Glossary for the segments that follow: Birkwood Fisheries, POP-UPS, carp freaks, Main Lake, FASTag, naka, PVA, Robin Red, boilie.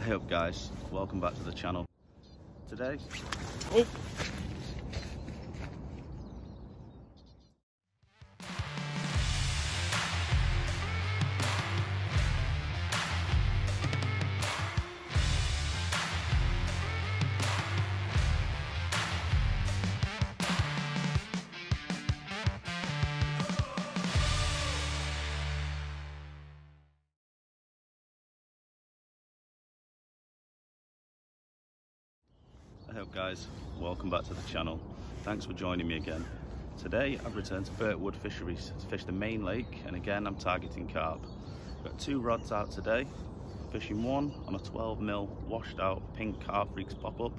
Hey up guys, welcome back to the channel. Today, oh! Hey up guys, welcome back to the channel. Thanks for joining me again. Today I've returned to Birkwood Fisheries to fish the main lake, and again I'm targeting carp. Got two rods out today, fishing one on a 12mm washed out pink carp freaks pop-up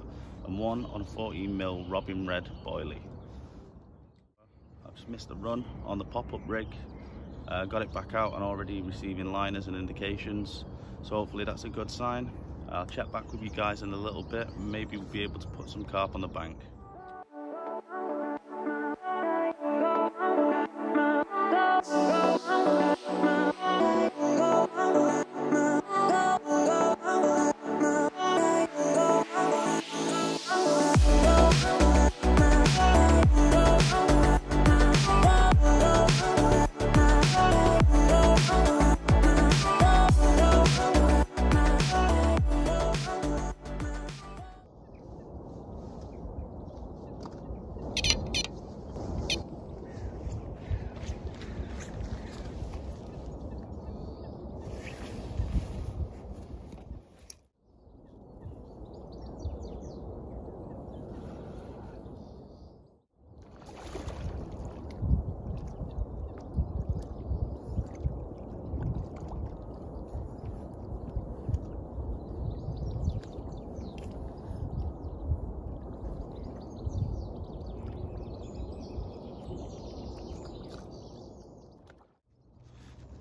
and one on a 14mm Robin Red boilie. I've just missed the run on the pop-up rig, got it back out and already receiving liners and indications, so hopefully that's a good sign. I'll check back with you guys in a little bit, maybe we'll be able to put some carp on the bank.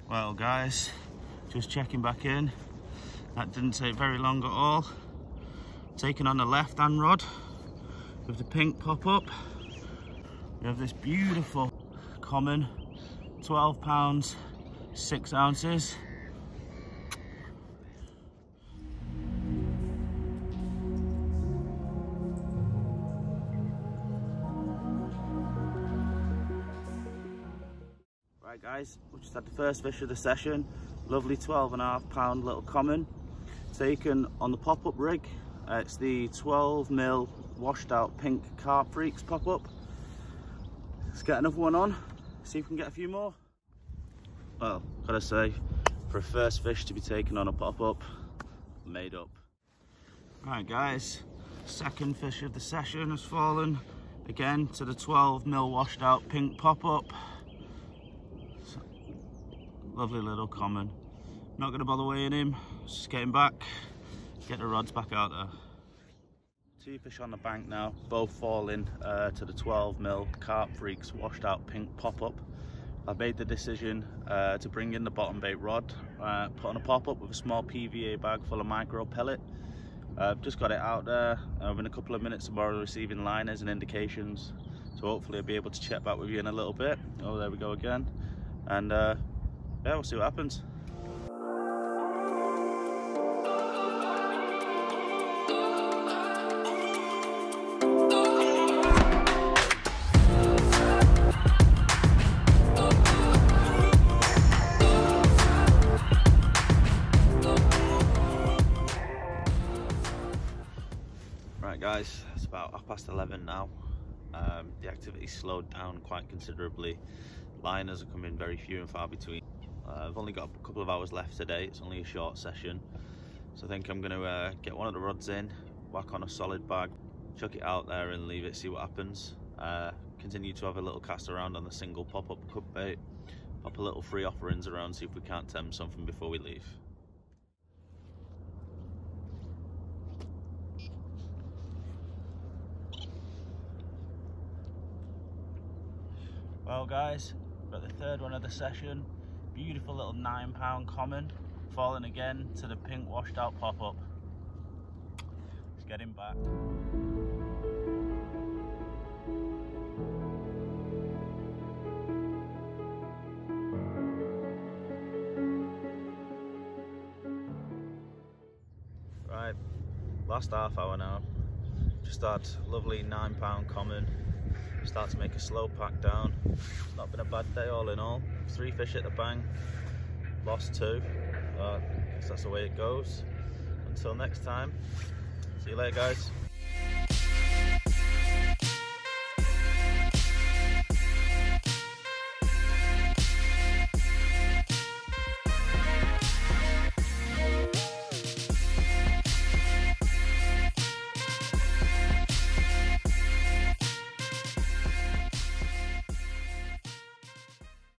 Well guys, just checking back in. That didn't take very long at all. Taking on the left hand rod with the pink pop-up. We have this beautiful common 12 pounds, 6 ounces. Right guys, we just had the first fish of the session, lovely 12.5 pound little common, taken on the pop-up rig. It's the 12mm washed out pink carp freaks pop-up. Let's get another one on, see if we can get a few more. Well, gotta say, for a first fish to be taken on a pop-up, made up. Right guys, second fish of the session has fallen, again to the 12mm washed out pink pop-up. Lovely little common. Not going to bother weighing him, just getting back, get the rods back out there. Two fish on the bank now, both falling to the 12mm carp freaks washed out pink pop-up. I've made the decision to bring in the bottom bait rod, put on a pop-up with a small PVA bag full of micro pellet. I've just got it out there, in a couple of minutes tomorrow receiving liners and indications, so hopefully I'll be able to check back with you in a little bit. Oh, there we go again. And yeah, we'll see what happens. Right guys, it's about 11:30 now. The activity slowed down quite considerably. Liners are coming very few and far between. I've only got a couple of hours left today, it's only a short session, so I think I'm going to get one of the rods in, whack on a solid bag, chuck it out there and leave it, see what happens. Continue to have a little cast around on the single pop-up cup bait, pop a little free offerings around, see if we can't tempt something before we leave. Well guys, we've got the third one of the session. Beautiful little 9 pound common, falling again to the pink washed out pop-up. Let's get him back. right, last half hour now, just that lovely £9 common. Start to make a slow pack down. Not been a bad day all in all. 3 fish at the bank, lost 2. I guess that's the way it goes. Until next time, see you later guys.